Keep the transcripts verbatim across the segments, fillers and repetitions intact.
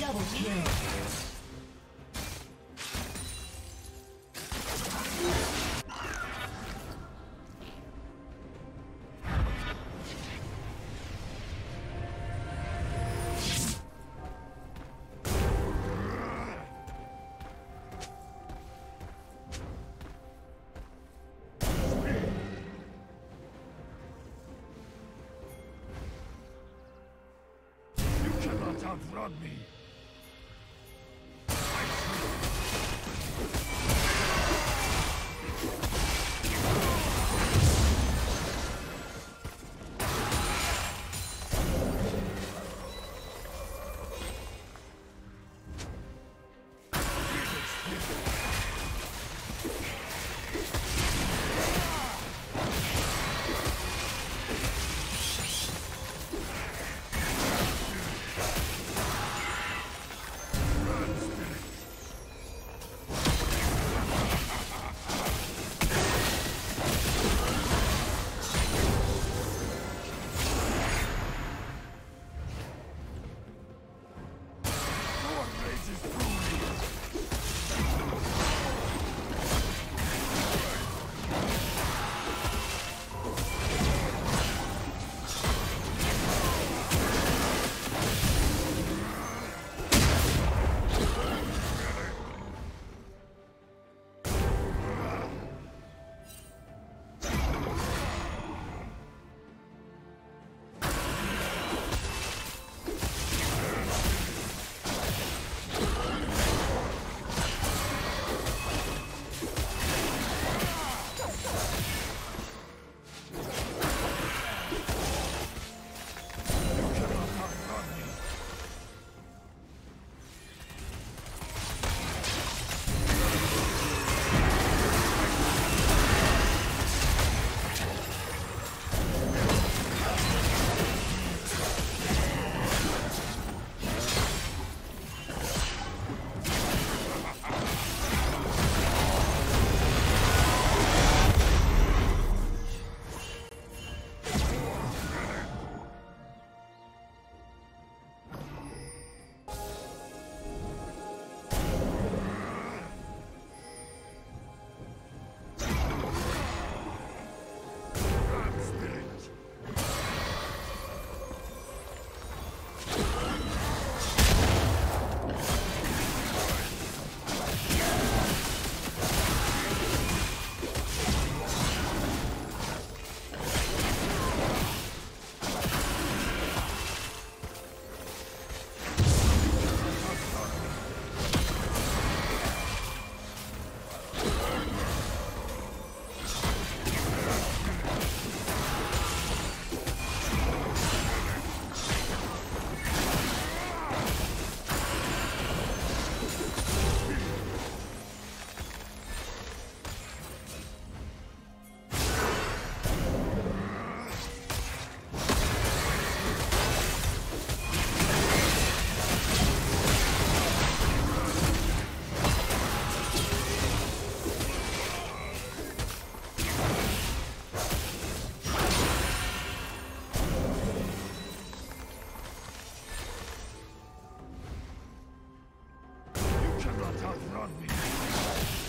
Double kill. Outrun me.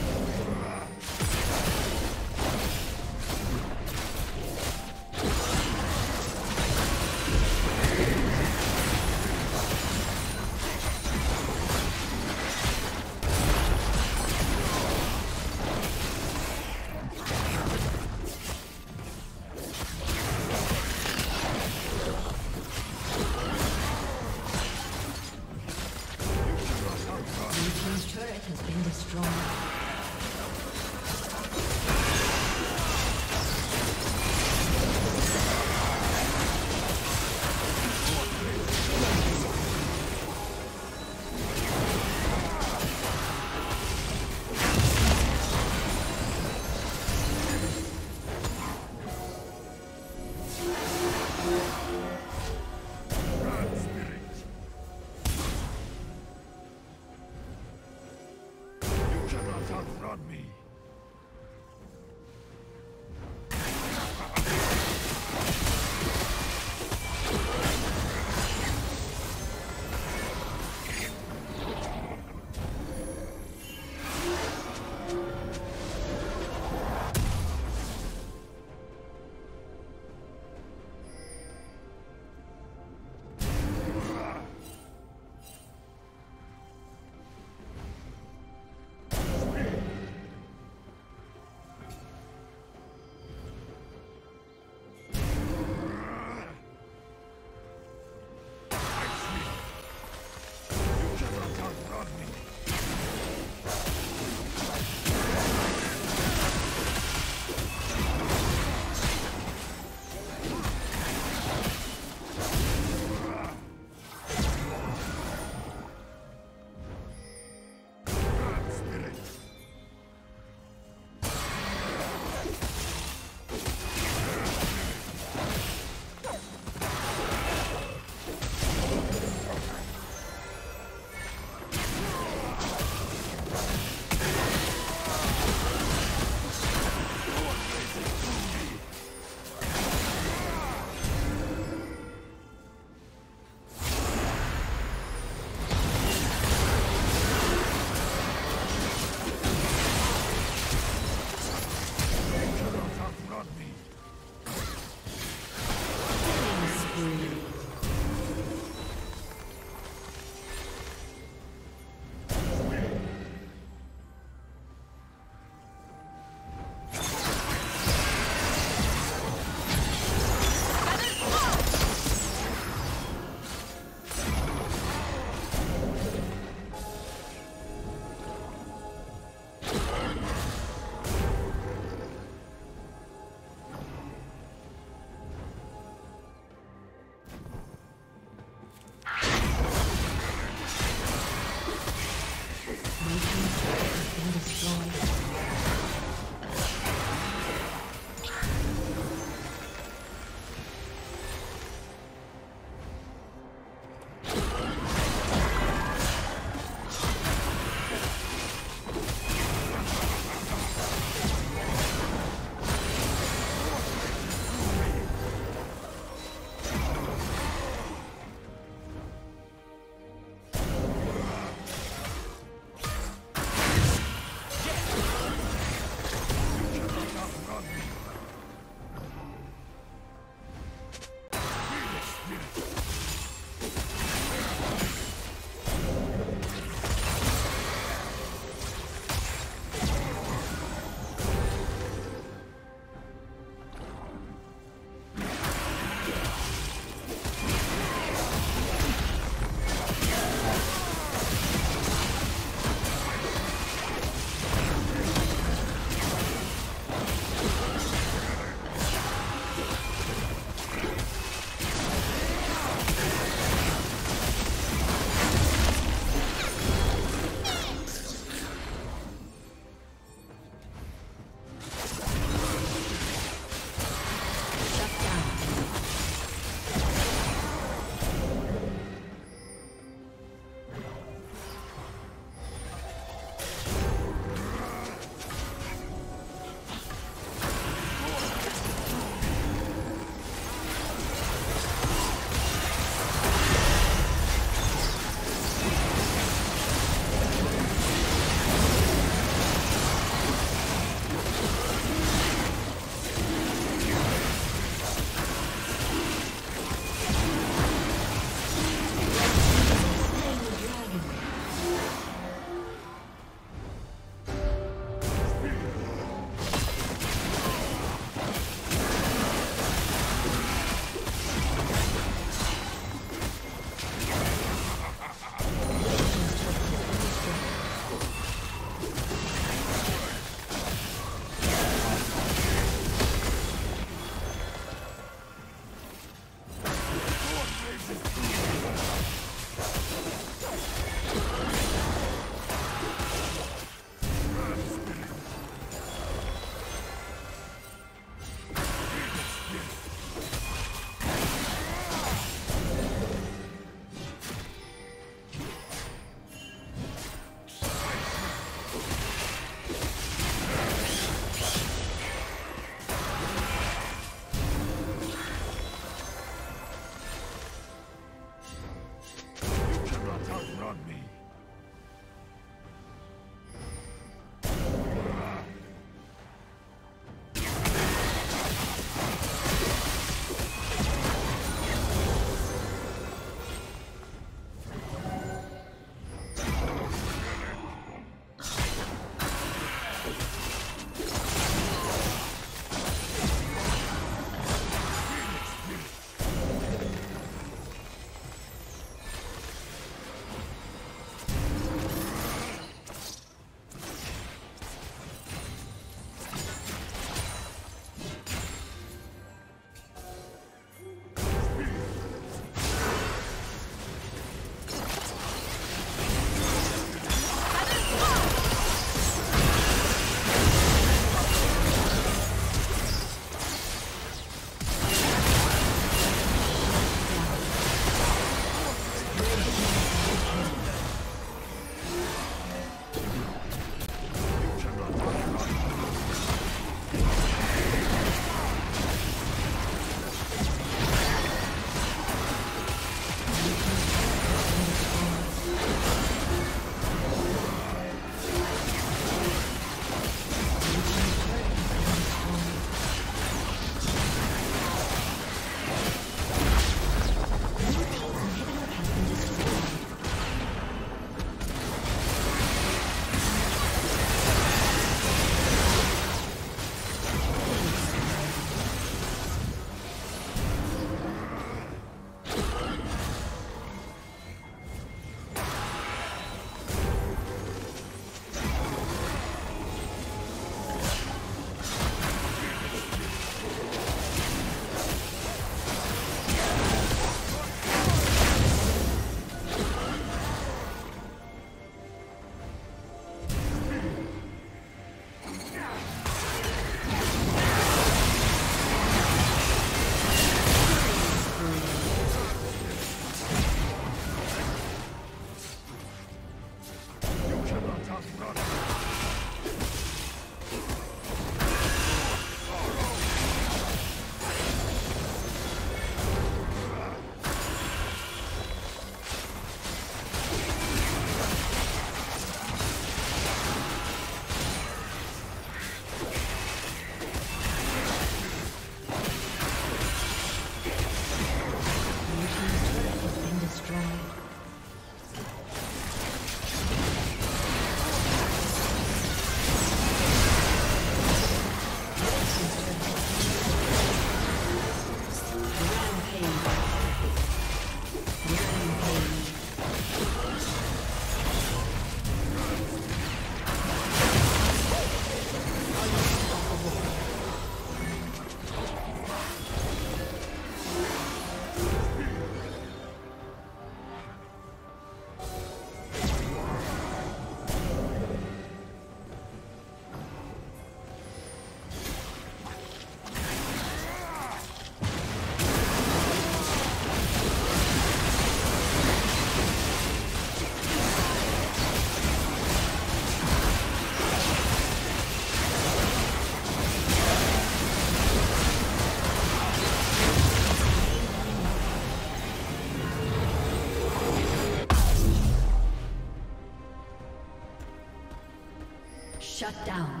Shut down.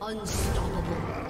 Unstoppable.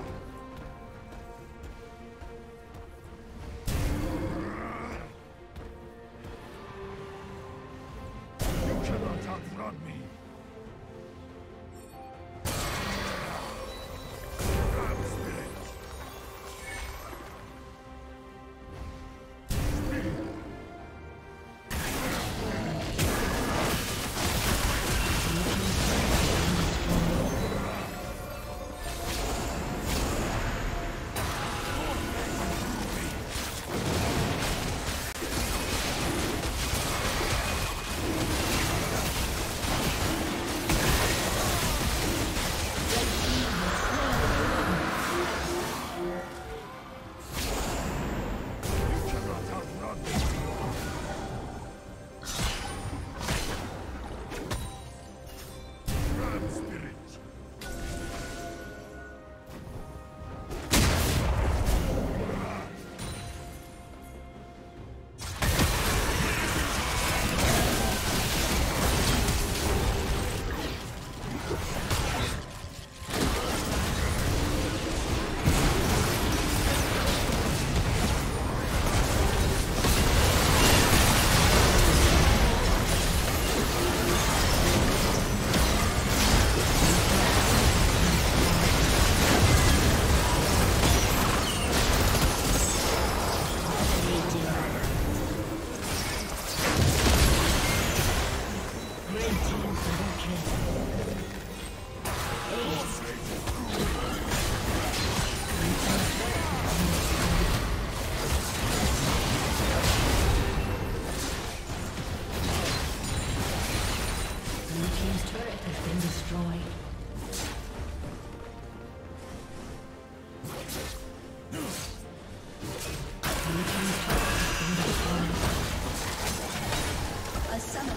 Summon.